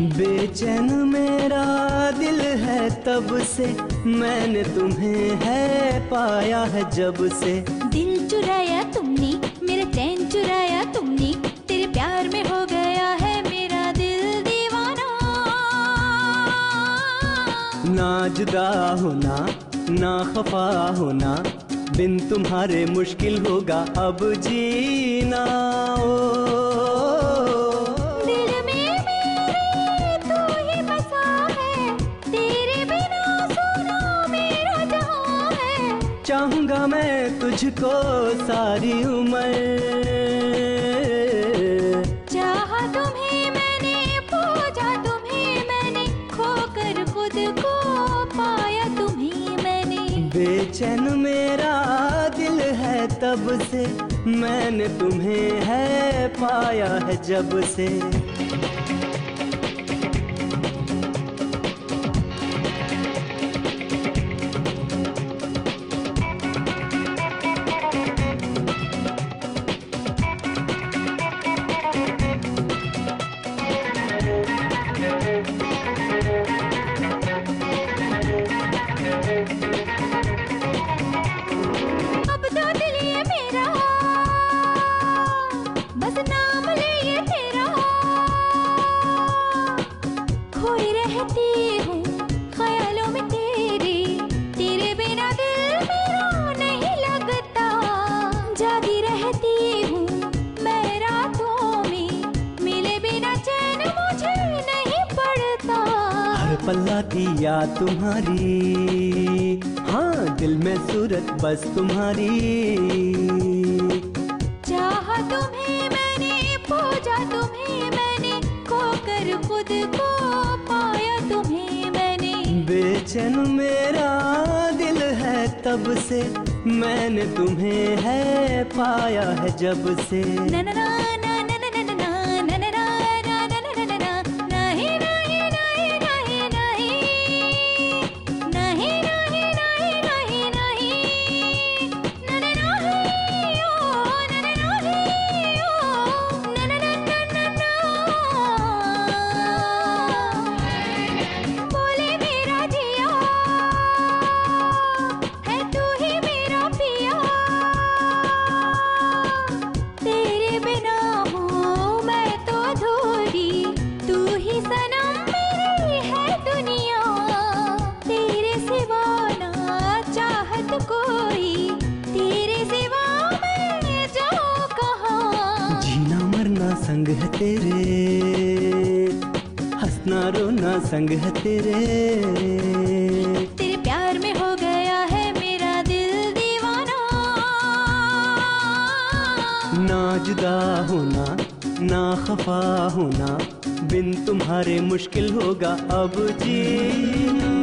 बेचैन मेरा दिल है तब से, मैंने तुम्हें है पाया है जब से। दिल चुराया तुमने, मेरा चैन चुराया तुमने, तेरे प्यार में हो गया है मेरा दिल दीवाना। ना जुदा होना ना खफा होना, बिन तुम्हारे मुश्किल होगा अब जीना। ओ चाहूंगा मैं तुझको सारी उम्र, चाहा तुम्हें मैंने पूजा तुम्हें मैंने, खोकर खुद को पाया तुम्हें मैंने। बेचैन मेरा दिल है तब से, मैंने तुम्हें है पाया है जब से। या तुम्हारी हाँ दिल में सूरत बस तुम्हारी, चाहा तुम्हें मैंने पूजा तुम्हें मैंने, खोकर खुद को पाया तुम्हें मैंने। बेचैन मेरा दिल है तब से, मैंने तुम्हें है पाया है जब से। ना ना ना संग है तेरे, हंसना रोना संग है तेरे, तेरे प्यार में हो गया है मेरा दिल दीवाना। ना जुदा होना ना खफा होना, बिन तुम्हारे मुश्किल होगा अब जीना।